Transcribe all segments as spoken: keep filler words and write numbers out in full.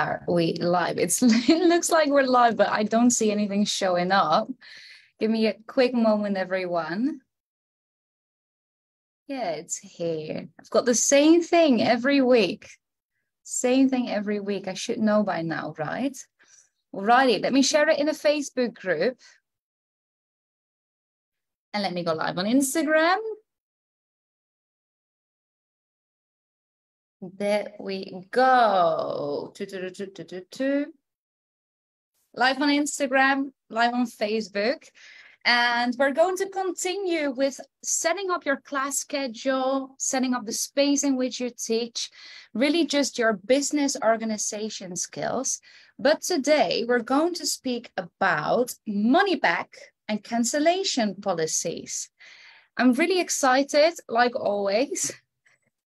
Are we live? It's, it looks like we're live, but I don't see anything showing up. Give me a quick moment, everyone. Yeah, it's here. I've got the same thing every week. Same thing every week. I should know by now, right? Alrighty, let me share it in a Facebook group. And let me go live on Instagram. There we go. Two, two, two, two, two, two. Live on Instagram, live on Facebook. And we're going to continue with setting up your class schedule, setting up the space in which you teach, really just your business organization skills. But today we're going to speak about money back and cancellation policies. I'm really excited, like always.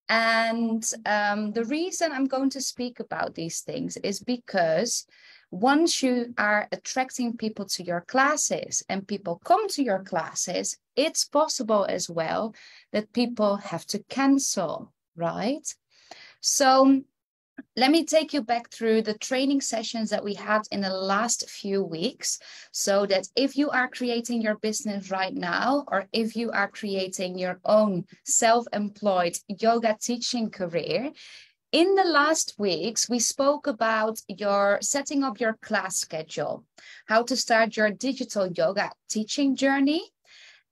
And um, the reason I'm going to speak about these things is because once you are attracting people to your classes and people come to your classes, it's possible as well that people have to cancel, right? So let me take you back through the training sessions that we had in the last few weeks, so that if you are creating your business right now, or if you are creating your own self-employed yoga teaching career, in the last weeks, we spoke about your setting up your class schedule, how to start your digital yoga teaching journey,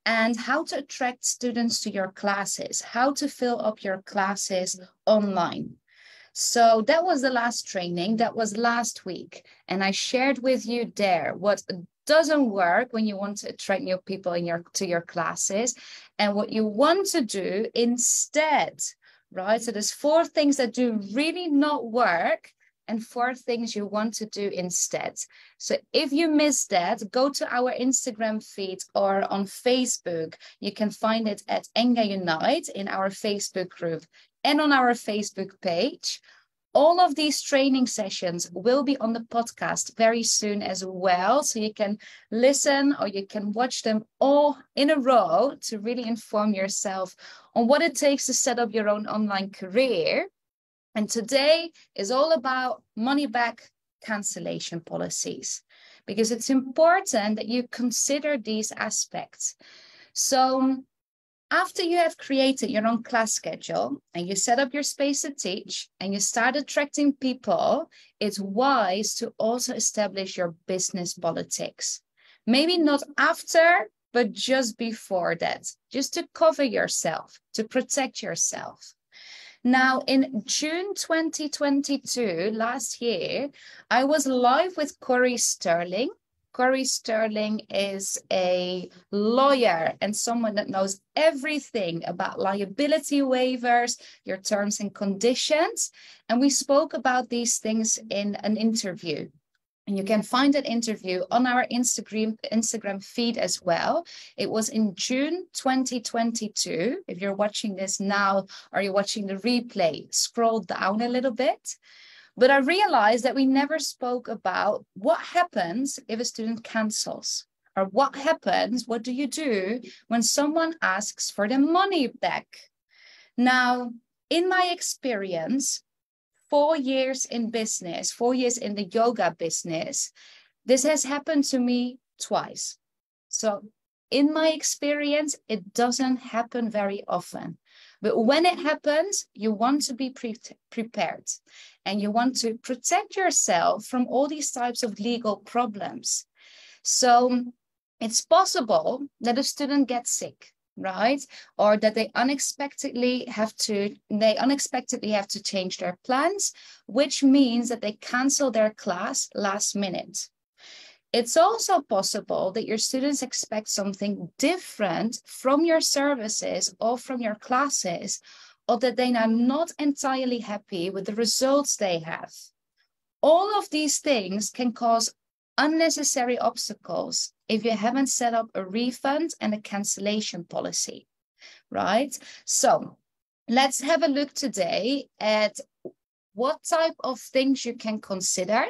and how to attract students to your classes, how to fill up your classes online. So that was the last training, that was last week. And I shared with you there what doesn't work when you want to attract new people in your, to your classes and what you want to do instead, right? So there's four things that do really not work and four things you want to do instead. So if you missed that, go to our Instagram feed or on Facebook. You can find it at Enga Unite in our Facebook group and on our Facebook page. All of these training sessions will be on the podcast very soon as well. So you can listen or you can watch them all in a row to really inform yourself on what it takes to set up your own online career. And today is all about money back cancellation policies, because it's important that you consider these aspects. So after you have created your own class schedule and you set up your space to teach and you start attracting people, it's wise to also establish your business politics. Maybe not after, but just before that, just to cover yourself, to protect yourself. Now, in June twenty twenty-two, last year, I was live with Corey Sterling. Corey Sterling is a lawyer and someone that knows everything about liability waivers, your terms and conditions. And we spoke about these things in an interview. And you can find that interview on our Instagram, Instagram feed as well. It was in June twenty twenty-two. If you're watching this now or you're watching the replay, scroll down a little bit. But I realized that we never spoke about what happens if a student cancels, or what happens, what do you do when someone asks for the money back? Now, in my experience, four years in business, four years in the yoga business, this has happened to me twice. So in my experience, it doesn't happen very often. But when it happens, you want to be pre- prepared and you want to protect yourself from all these types of legal problems. So it's possible that a student gets sick, right? Or that they unexpectedly have to, they unexpectedly have to change their plans, which means that they cancel their class last minute. It's also possible that your students expect something different from your services or from your classes, or that they are not entirely happy with the results they have. All of these things can cause unnecessary obstacles if you haven't set up a refund and a cancellation policy, right? So let's have a look today at what type of things you can consider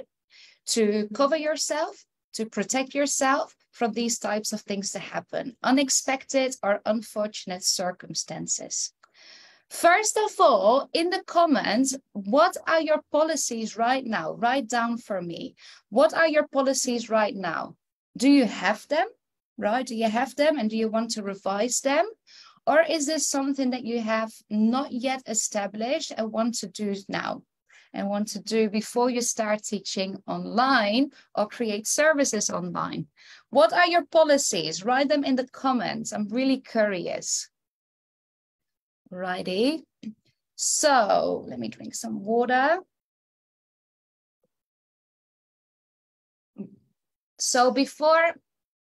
to cover yourself, to protect yourself from these types of things that happen, unexpected or unfortunate circumstances. First of all, in the comments, what are your policies right now? Write down for me. What are your policies right now? Do you have them, right? Do you have them and do you want to revise them? Or is this something that you have not yet established and want to do now? And want to do before you start teaching online or create services online? What are your policies? Write them in the comments. I'm really curious. Righty. So let me drink some water. So before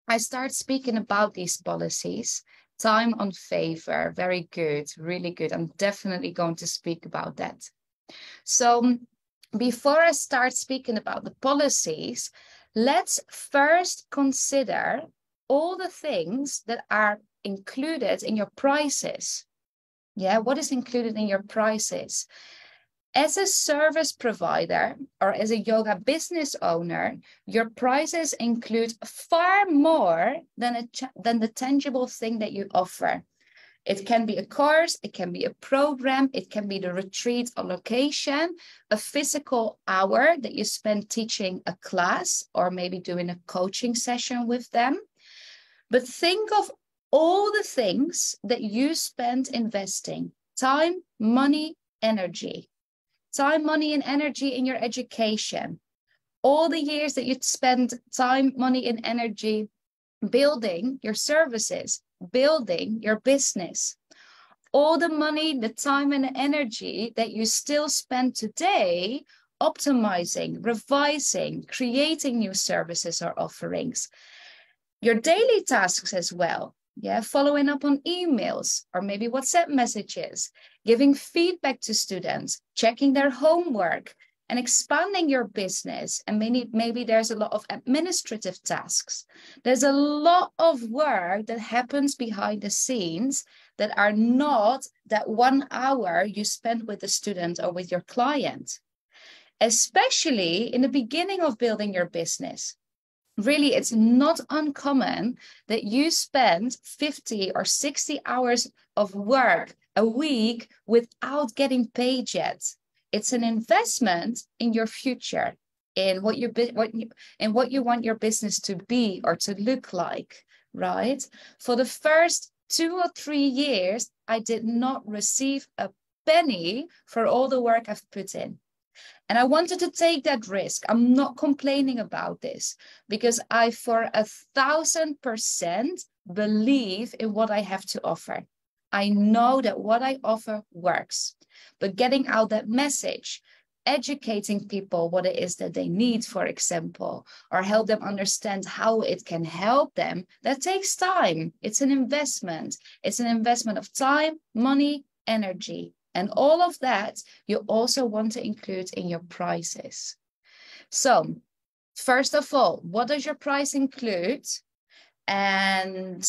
I start speaking about these policies, time on favor, very good, really good. I'm definitely going to speak about that. So before I start speaking about the policies, let's first consider all the things that are included in your prices. Yeah, what is included in your prices? As a service provider or as a yoga business owner, your prices include far more than, a than the tangible thing that you offer. It can be a course, it can be a program, it can be the retreat or location, a physical hour that you spend teaching a class or maybe doing a coaching session with them. But think of all the things that you spend investing, time, money, energy, time, money, and energy in your education. All the years that you spend time, money, and energy building your services, building your business. All the money, the time, and the energy that you still spend today optimizing, revising, creating new services or offerings. Your daily tasks as well. Yeah, following up on emails or maybe WhatsApp messages, giving feedback to students, checking their homework, and expanding your business. And maybe, maybe there's a lot of administrative tasks. There's a lot of work that happens behind the scenes that are not that one hour you spend with the student or with your client, especially in the beginning of building your business. Really, it's not uncommon that you spend fifty or sixty hours of work a week without getting paid yet. It's an investment in your future, in what you, what you, in what you want your business to be or to look like, right? For the first two or three years, I did not receive a penny for all the work I've put in. And I wanted to take that risk. I'm not complaining about this because I, for a thousand percent, believe in what I have to offer. I know that what I offer works, but getting out that message, educating people what it is that they need, for example, or help them understand how it can help them, that takes time. It's an investment. It's an investment of time, money, energy. And all of that you also want to include in your prices. So first of all, what does your price include? And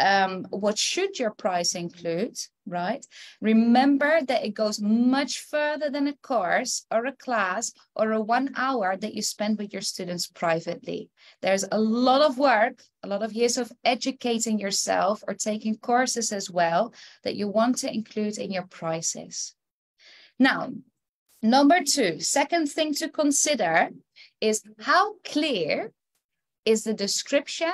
um, what should your price include, right? Remember that it goes much further than a course or a class or a one hour that you spend with your students privately. There's a lot of work, a lot of years of educating yourself or taking courses as well that you want to include in your prices. Now, number two, second thing to consider is how clear is the description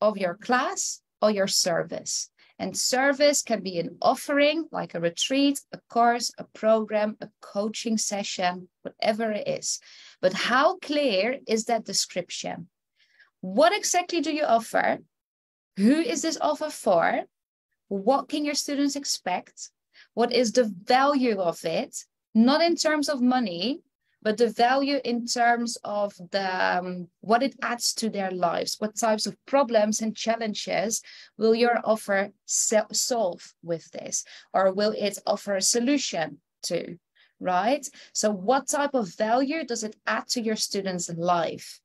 of your class or your service. And service can be an offering, like a retreat, a course, a program, a coaching session, whatever it is. But how clear is that description? What exactly do you offer? Who is this offer for? What can your students expect? What is the value of it? Not in terms of money, but the value in terms of the, um, what it adds to their lives, what types of problems and challenges will your offer solve with this, or will it offer a solution to, right? So what type of value does it add to your students' life?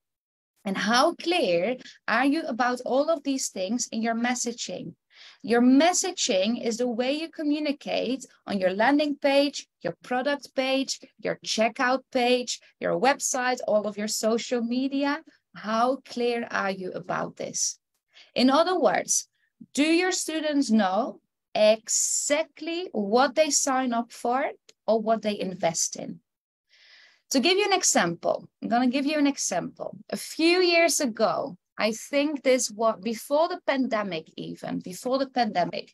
And how clear are you about all of these things in your messaging? Your messaging is the way you communicate on your landing page, your product page, your checkout page, your website, all of your social media. How clear are you about this? In other words, do your students know exactly what they sign up for or what they invest in. To give you an example, I'm going to give you an example. A few years ago, I think this was before the pandemic even, before the pandemic,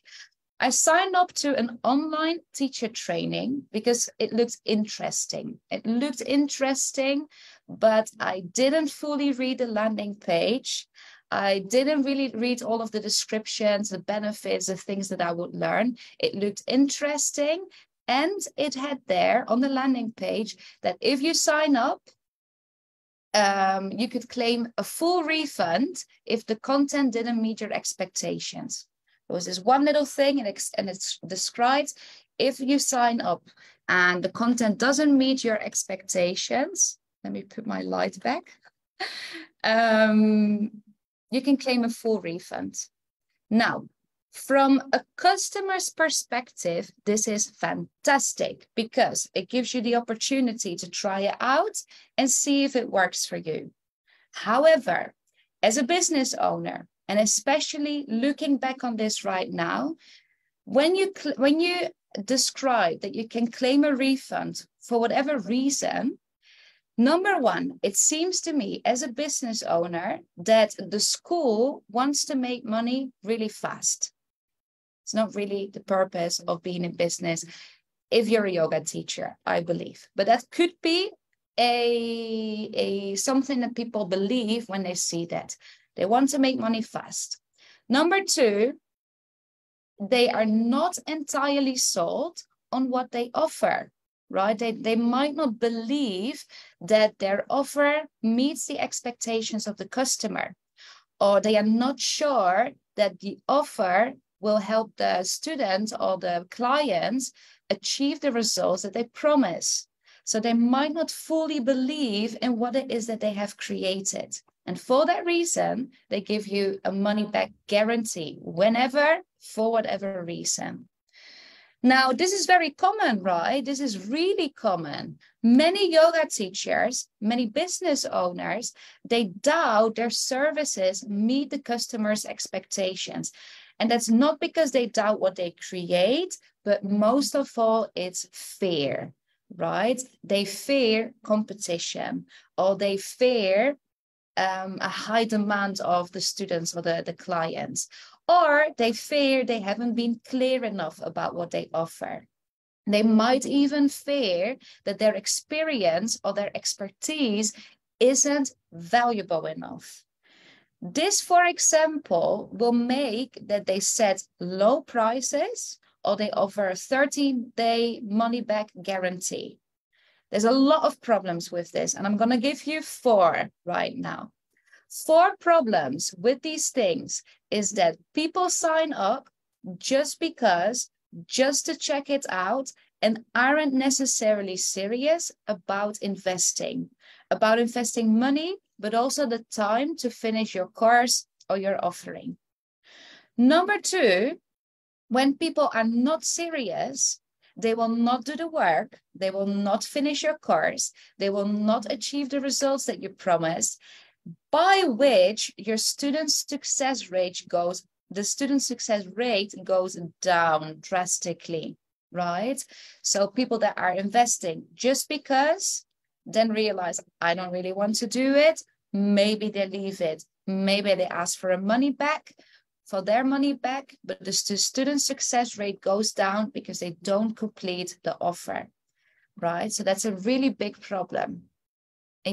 I signed up to an online teacher training because it looked interesting. It looked interesting, but I didn't fully read the landing page. I didn't really read all of the descriptions, the benefits, the things that I would learn. It looked interesting, and it had there on the landing page that if you sign up, um, you could claim a full refund if the content didn't meet your expectations. There was this one little thing, and it's, and it's described, if you sign up and the content doesn't meet your expectations, let me put my light back, um, you can claim a full refund. Now, from a customer's perspective, this is fantastic because it gives you the opportunity to try it out and see if it works for you. However, as a business owner, and especially looking back on this right now, when you, when you describe that you can claim a refund for whatever reason, number one, it seems to me as a business owner that the school wants to make money really fast. It's not really the purpose of being in business if you're a yoga teacher, I believe. But that could be a, a something that people believe when they see that. They want to make money fast. Number two, they are not entirely sold on what they offer, right? They, they might not believe that their offer meets the expectations of the customer, or they are not sure that the offer will help the students or the clients achieve the results that they promise. So they might not fully believe in what it is that they have created. And for that reason, they give you a money-back guarantee whenever, for whatever reason. Now, this is very common, right? This is really common. Many yoga teachers, many business owners, they doubt their services meet the customer's expectations. And that's not because they doubt what they create, but most of all, it's fear, right? They fear competition, or they fear Um, a high demand of the students or the, the clients, or they fear they haven't been clear enough about what they offer. They might even fear that their experience or their expertise isn't valuable enough. This, for example, will make that they set low prices, or they offer a thirty-day money-back guarantee. There's a lot of problems with this, and I'm going to give you four right now. Four problems with these things is that people sign up just because, just to check it out, and aren't necessarily serious about investing, about investing money, but also the time to finish your course or your offering. Number two, when people are not serious, they will not do the work, they will not finish your course, they will not achieve the results that you promised, by which your student success rate goes, the student success rate goes down drastically, right? So people that are investing just because, then realize, I don't really want to do it, maybe they leave it, maybe they ask for a money back, for their money back, but the student success rate goes down because they don't complete the offer, right? So that's a really big problem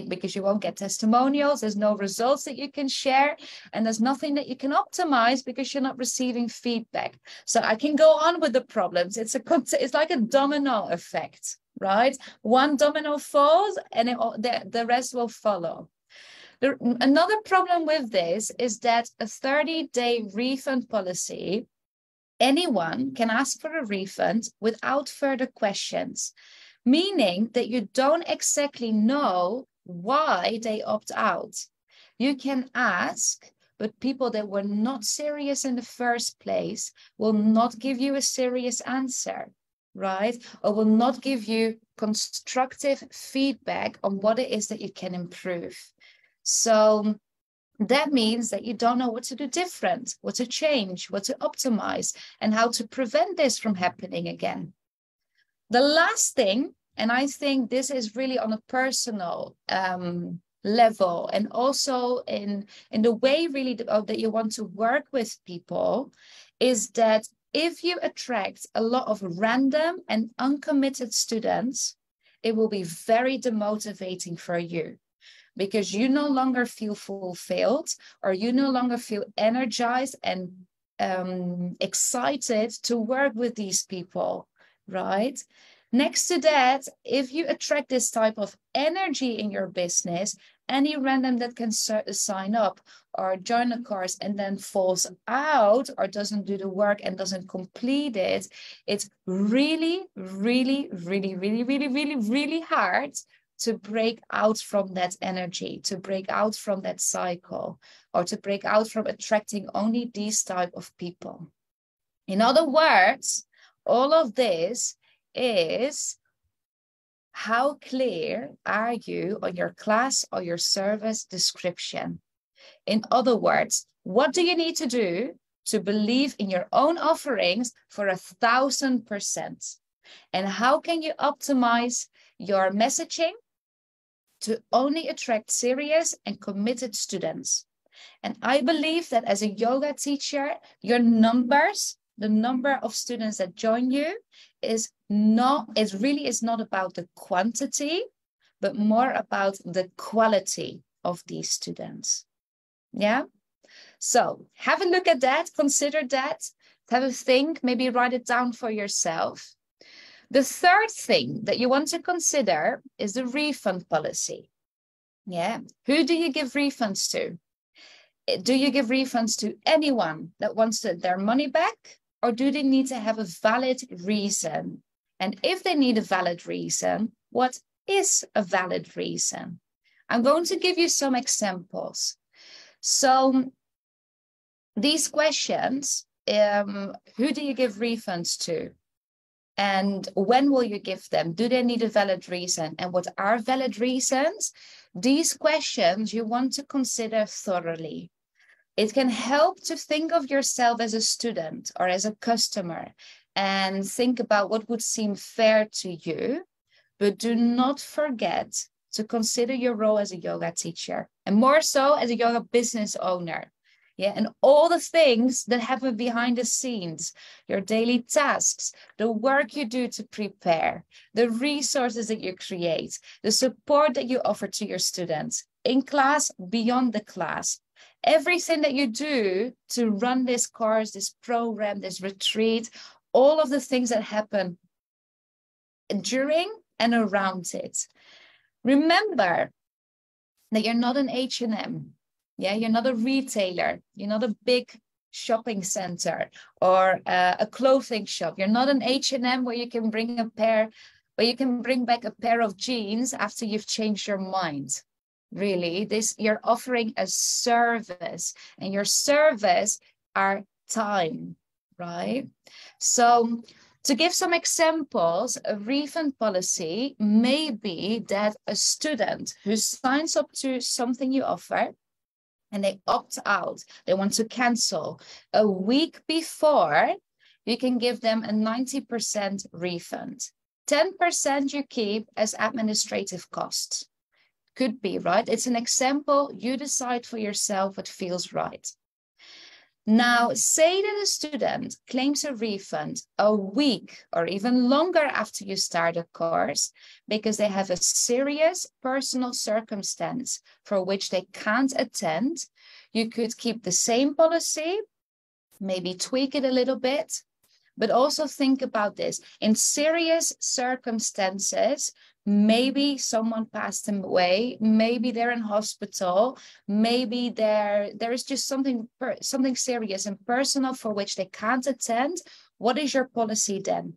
because you won't get testimonials, there's no results that you can share, and there's nothing that you can optimize because you're not receiving feedback. So I can go on with the problems. It's a it's like a domino effect, right? One domino falls and it, the, the rest will follow. Another problem with this is that a thirty-day refund policy, anyone can ask for a refund without further questions, meaning that you don't exactly know why they opt out. You can ask, but people that were not serious in the first place will not give you a serious answer, right? Or will not give you constructive feedback on what it is that you can improve. So That means that you don't know what to do different, what to change, what to optimize, and how to prevent this from happening again. The last thing, and I think this is really on a personal um, level, and also in, in the way really that you want to work with people, is that if you attract a lot of random and uncommitted students, it will be very demotivating for you, because you no longer feel fulfilled, or you no longer feel energized and um, excited to work with these people, right? Next to that, if you attract this type of energy in your business, any random that can sign up or join a course and then falls out or doesn't do the work and doesn't complete it, it's really, really, really, really, really, really, really hard to break out from that energy, to break out from that cycle, or to break out from attracting only these type of people. In other words, all of this is how clear are you on your class or your service description? In other words, what do you need to do to believe in your own offerings for a thousand percent? And how can you optimize your messaging to only attract serious and committed students? And I believe that as a yoga teacher, your numbers, the number of students that join you, is not, it really is not about the quantity, but more about the quality of these students. Yeah. So have a look at that, consider that, have a think, maybe write it down for yourself. The third thing that you want to consider is the refund policy. Yeah. Who do you give refunds to? Do you give refunds to anyone that wants to, their money back, or do they need to have a valid reason? And if they need a valid reason, what is a valid reason? I'm going to give you some examples. So these questions, um, who do you give refunds to? And when will you give them? Do they need a valid reason? And what are valid reasons? These questions you want to consider thoroughly. It can help to think of yourself as a student or as a customer and think about what would seem fair to you, but do not forget to consider your role as a yoga teacher, and more so as a yoga business owner. Yeah, and all the things that happen behind the scenes, your daily tasks, the work you do to prepare, the resources that you create, the support that you offer to your students, in class, beyond the class, everything that you do to run this course, this program, this retreat, all of the things that happen during and around it. Remember that you're not an H and M. Yeah, you're not a retailer, you're not a big shopping center or uh, a clothing shop. You're not an H and M where you can bring a pair, where you can bring back a pair of jeans after you've changed your mind. Really, this, you're offering a service, and your service are time, right? So to give some examples, a refund policy may be that a student who signs up to something you offer and they opt out, they want to cancel, a week before, you can give them a ninety percent refund. ten percent you keep as administrative costs. Could be, right? It's an example. You decide for yourself what feels right. Now, say that a student claims a refund a week or even longer after you start a course because they have a serious personal circumstance for which they can't attend. You could keep the same policy, maybe tweak it a little bit, but also think about this. In serious circumstances, maybe someone passed them away, maybe they're in hospital, maybe there there is just something something serious and personal for which they can't attend. What is your policy then?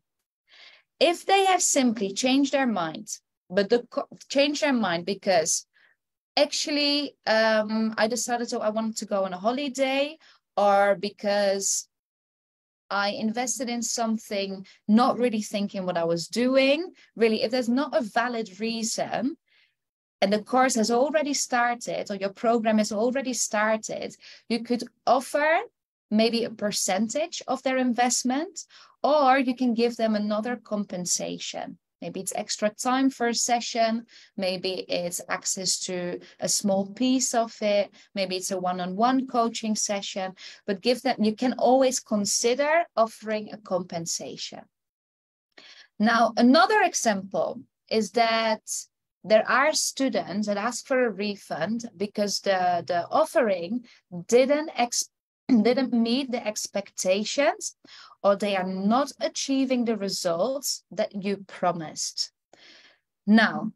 If they have simply changed their mind, but the changed their mind because actually um, I decided so I wanted to go on a holiday, or because I invested in something, not really thinking what I was doing. Really, if there's not a valid reason, and the course has already started or your program has already started, you could offer maybe a percentage of their investment, or you can give them another compensation. Maybe it's extra time for a session, maybe it's access to a small piece of it, maybe it's a one-on-one coaching session, but give them, you can always consider offering a compensation. Now, another example is that there are students that ask for a refund because the, the offering didn't ex didn't meet the expectations, or they are not achieving the results that you promised. Now,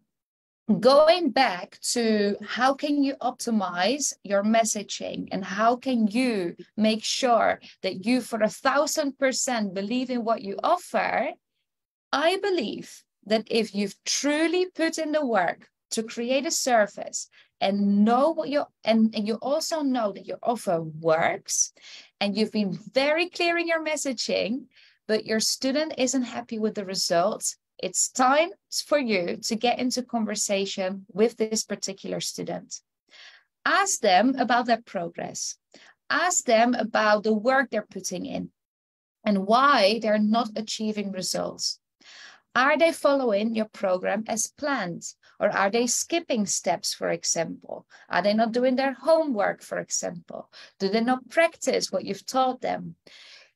going back to how can you optimize your messaging and how can you make sure that you for a thousand percent believe in what you offer, I believe that if you've truly put in the work to create a service and know what you're, and, and you also know that your offer works, and you've been very clear in your messaging, but your student isn't happy with the results, it's time for you to get into conversation with this particular student. Ask them about their progress. Ask them about the work they're putting in and why they're not achieving results. Are they following your program as planned? Or are they skipping steps, for example? Are they not doing their homework, for example? Do they not practice what you've taught them?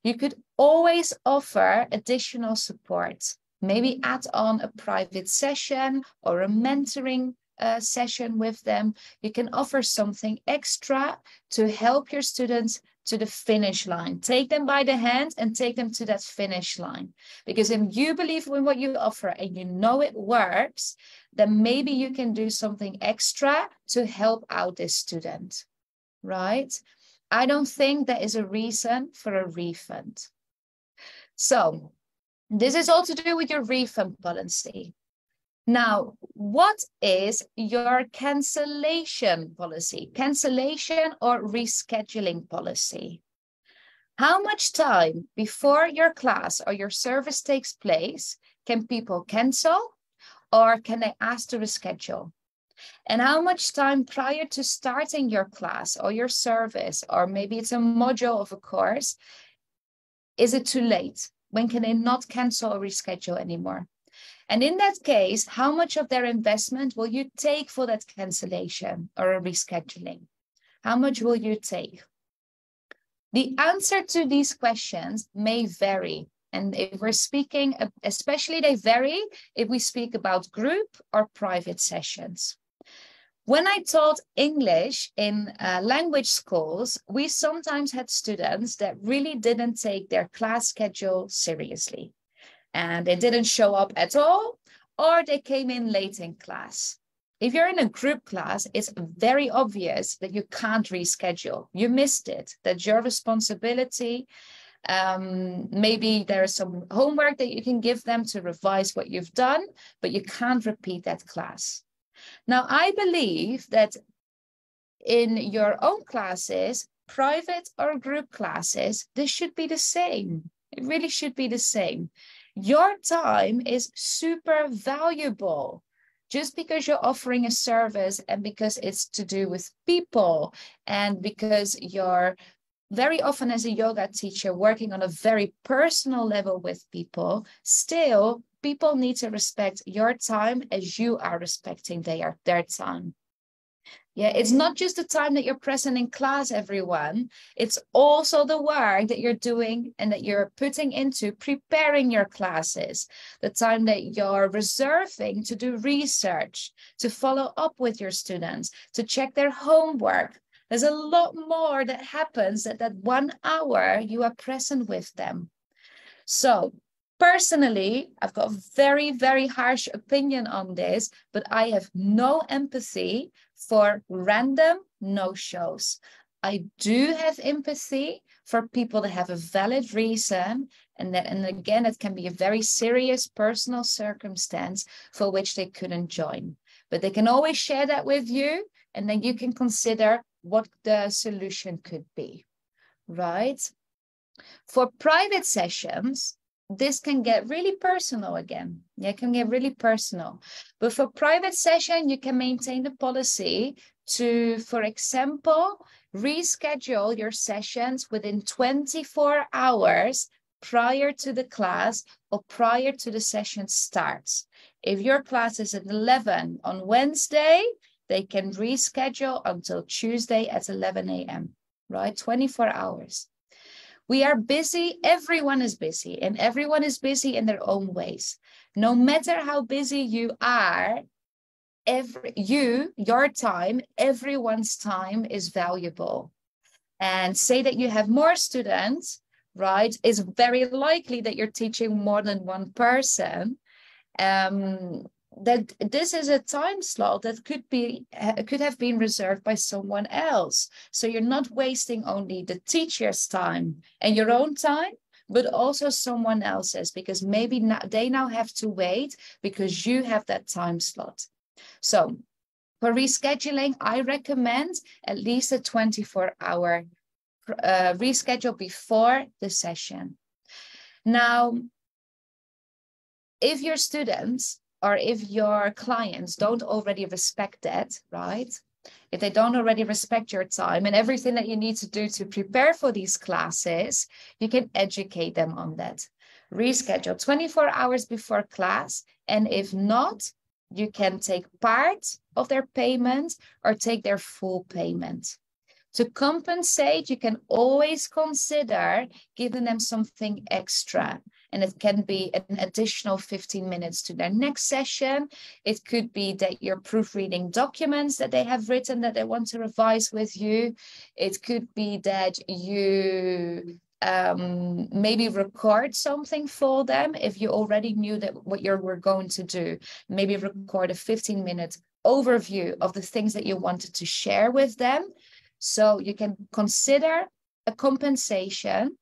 You could always offer additional support. Maybe add on a private session or a mentoring uh, session with them. You can offer something extra to help your students to the finish line. Take them by the hand and take them to that finish line. Because if you believe in what you offer and you know it works, then maybe you can do something extra to help out this student, right? I don't think there is a reason for a refund. So this is all to do with your refund policy. Now, what is your cancellation policy? Cancellation or rescheduling policy? How much time before your class or your service takes place can people cancel, or can they ask to reschedule? And how much time prior to starting your class or your service, or maybe it's a module of a course, is it too late? When can they not cancel or reschedule anymore? And in that case, how much of their investment will you take for that cancellation or a rescheduling? How much will you take? The answer to these questions may vary. And if we're speaking, especially they vary if we speak about group or private sessions. When I taught English in uh, language schools, we sometimes had students that really didn't take their class schedule seriously. And they didn't show up at all, or they came in late in class. If you're in a group class, it's very obvious that you can't reschedule. You missed it. That's your responsibility. Um, maybe there is some homework that you can give them to revise what you've done, but you can't repeat that class. Now, I believe that in your own classes, private or group classes, this should be the same. It really should be the same. Your time is super valuable. Just because you're offering a service and because it's to do with people and because you're very often as a yoga teacher working on a very personal level with people, still people need to respect your time as you are respecting their, their time. Yeah, it's not just the time that you're present in class, everyone. It's also the work that you're doing and that you're putting into preparing your classes, the time that you're reserving to do research, to follow up with your students, to check their homework. There's a lot more that happens at that one hour you are present with them. So, personally, I've got a very, very harsh opinion on this, but I have no empathy for random no-shows. I do have empathy for people that have a valid reason, and that, and again, it can be a very serious personal circumstance for which they couldn't join. But they can always share that with you, and then you can consider what the solution could be, right? For private sessions, this can get really personal again. It can get really personal. But for private session, you can maintain the policy to, for example, reschedule your sessions within twenty-four hours prior to the class or prior to the session starts. If your class is at eleven on Wednesday, they can reschedule until Tuesday at eleven a m, right? twenty-four hours. We are busy, everyone is busy, and everyone is busy in their own ways. No matter how busy you are, every, you, your time, everyone's time is valuable. And say that you have more students, right? It's very likely that you're teaching more than one person. Um, that this is a time slot that could be could have been reserved by someone else. So you're not wasting only the teacher's time and your own time, but also someone else's, because maybe not, they now have to wait because you have that time slot. So for rescheduling, I recommend at least a twenty-four hour uh, reschedule before the session. Now, if your students or if your clients don't already respect that, right? If they don't already respect your time and everything that you need to do to prepare for these classes, you can educate them on that. Reschedule twenty-four hours before class, and if not, you can take part of their payment or take their full payment. To compensate, you can always consider giving them something extra. And it can be an additional fifteen minutes to their next session. It could be that you're proofreading documents that they have written that they want to revise with you. It could be that you um, maybe record something for them if you already knew that what you were going to do. Maybe record a fifteen minute overview of the things that you wanted to share with them. So you can consider a compensation.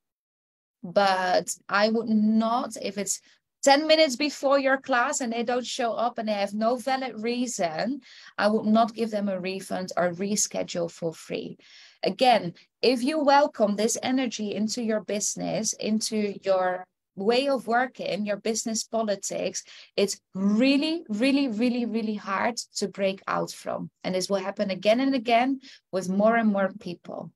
But I would not, if it's ten minutes before your class and they don't show up and they have no valid reason, I would not give them a refund or reschedule for free. Again, if you welcome this energy into your business, into your way of working, your business politics, it's really, really, really, really hard to break out from. And this will happen again and again with more and more people.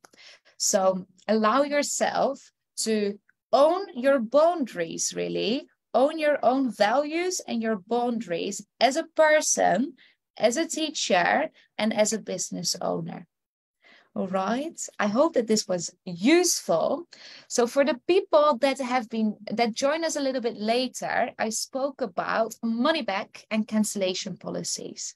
So allow yourself to own your boundaries, really. Own your own values and your boundaries as a person, as a teacher, and as a business owner. All right. I hope that this was useful. So for the people that have been, that join us a little bit later, I spoke about money back and cancellation policies.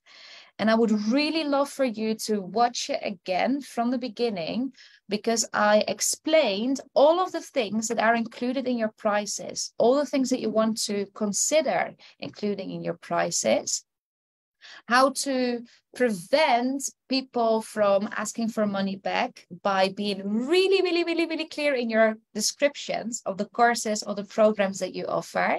And I would really love for you to watch it again from the beginning, because I explained all of the things that are included in your prices, all the things that you want to consider including in your prices, how to prevent people from asking for money back by being really, really, really, really clear in your descriptions of the courses or the programs that you offer.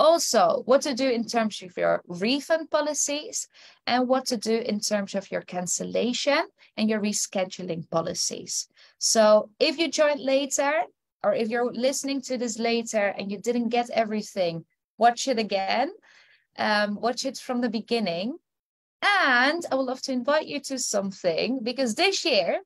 Also, what to do in terms of your refund policies and what to do in terms of your cancellation and your rescheduling policies. So if you joined later, or if you're listening to this later and you didn't get everything, watch it again. Um, watch it from the beginning. And I would love to invite you to something, because this year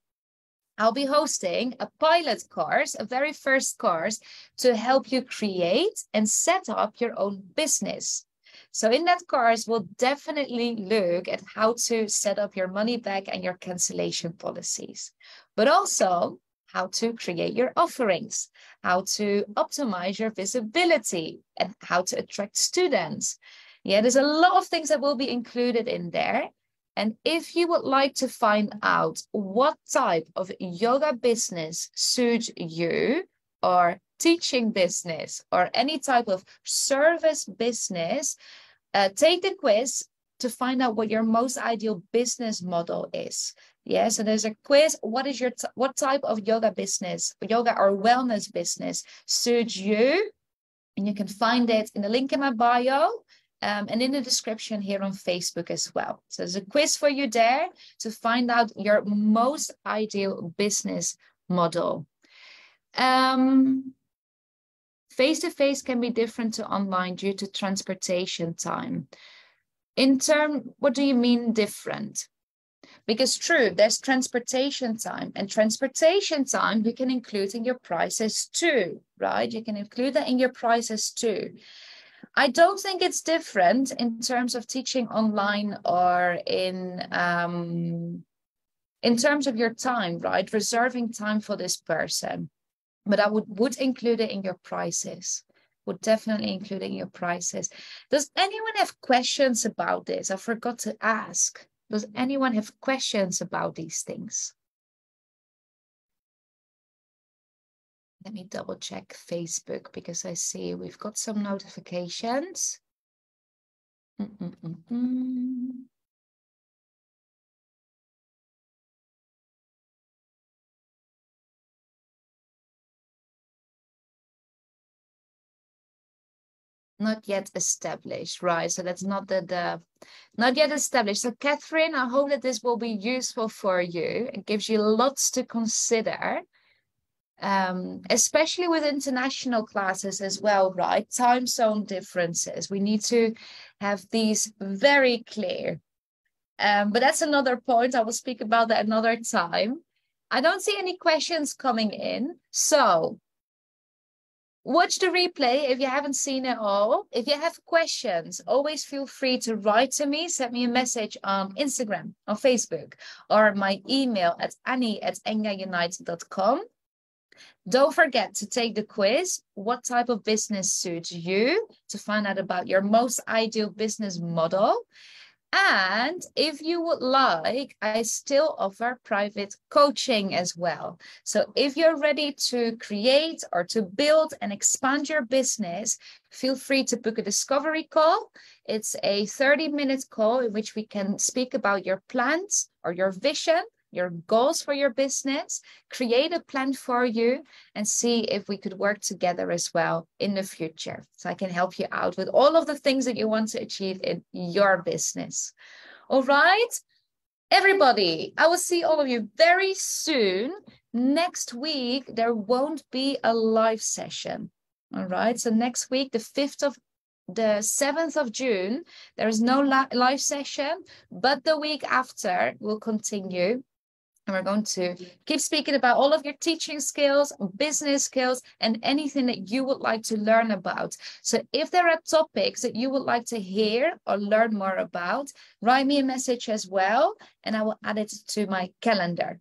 I'll be hosting a pilot course, a very first course, to help you create and set up your own business. So in that course, we'll definitely look at how to set up your money back and your cancellation policies, but also how to create your offerings, how to optimize your visibility, and how to attract students. Yeah, there's a lot of things that will be included in there. And if you would like to find out what type of yoga business suits you, or teaching business, or any type of service business, uh, take the quiz to find out what your most ideal business model is. Yeah, so there's a quiz. What is your what type of yoga business, yoga or wellness business suits you? And you can find it in the link in my bio. Um, and in the description here on Facebook as well. So there's a quiz for you there to find out your most ideal business model. Um, Face-to-face can be different to online due to transportation time. In term, what do you mean different? Because true, there's transportation time, and transportation time you can include in your prices too, right? You can include that in your prices too. I don't think it's different in terms of teaching online or in um, in terms of your time, right? Reserving time for this person. But I would, would include it in your prices. Would definitely include it in your prices. Does anyone have questions about this? I forgot to ask. Does anyone have questions about these things? Let me double check Facebook because I see we've got some notifications. Mm-mm-mm-mm. Not yet established, right? So that's not the, the, not yet established. So Catherine, I hope that this will be useful for you. It gives you lots to consider, um, especially with international classes as well, right? Time zone differences. We need to have these very clear. Um, but that's another point. I will speak about that another time. I don't see any questions coming in. So watch the replay if you haven't seen it all. If you have questions, always feel free to write to me. Send me a message on Instagram, on Facebook, or my email at annie at enga unite dot com. Don't forget to take the quiz, what type of business suits you, to find out about your most ideal business model. And if you would like, I still offer private coaching as well. So if you're ready to create or to build and expand your business, feel free to book a discovery call. It's a thirty minute call in which we can speak about your plans or your vision, your goals for your business, create a plan for you, and see if we could work together as well in the future. So I can help you out with all of the things that you want to achieve in your business. All right, everybody, I will see all of you very soon. Next week, there won't be a live session. All right, so next week, the fifth of the seventh of June, there is no live session, but the week after we'll continue. And we're going to keep speaking about all of your teaching skills, business skills, and anything that you would like to learn about. So if there are topics that you would like to hear or learn more about, write me a message as well, and I will add it to my calendar.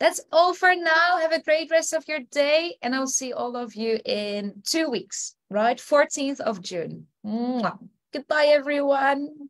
That's all for now. Have a great rest of your day, and I'll see all of you in two weeks, right? fourteenth of June. Mwah. Goodbye, everyone.